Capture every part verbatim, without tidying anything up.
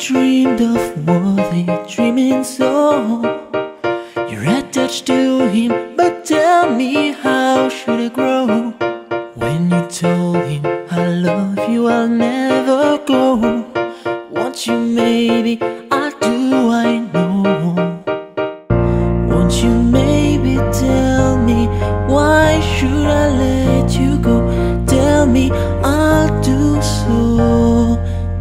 dreamed of worthy, dreaming so. You're attached to him, but tell me, how should I grow? When you told him, I love you, I'll never go. Want you, maybe, I do, I know. Won't you maybe tell me, why should I let you go? Tell me, I'll do so.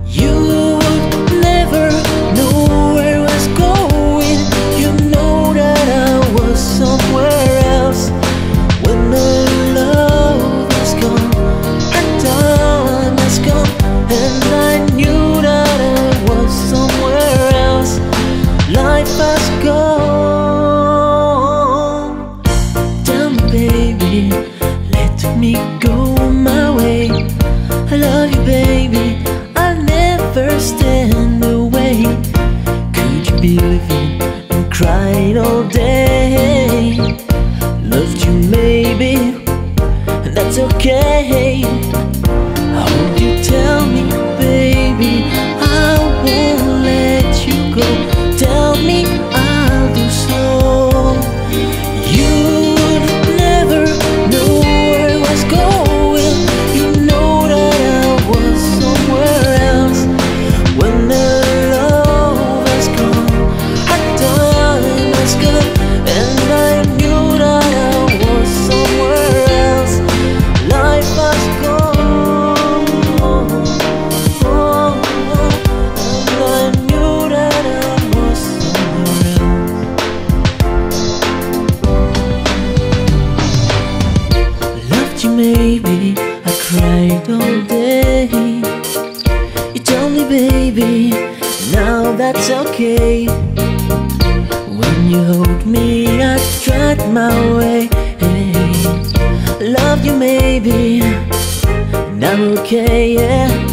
You would never know where I was going. You know that I was somewhere else. When the love has gone and time has gone, and I knew that I was somewhere else. Life has gone. Tell me, baby, let me go my way. I love you, baby, stand away. Could you be living and crying all day? Loved you maybe, and that's okay. I hope you tell me, baby, I won't let you go. Tell me, I'll do so. You'd never know where I was going. You know that I was somewhere else. When the love has gone, and time has gone, and I knew that I was somewhere else. Life has gone, and I knew that I was somewhere else. I loved you maybe, I cried all day. Tell me, baby, now that's okay. When you hold me, I tried my way. Hey, love you, maybe, and I'm okay, yeah.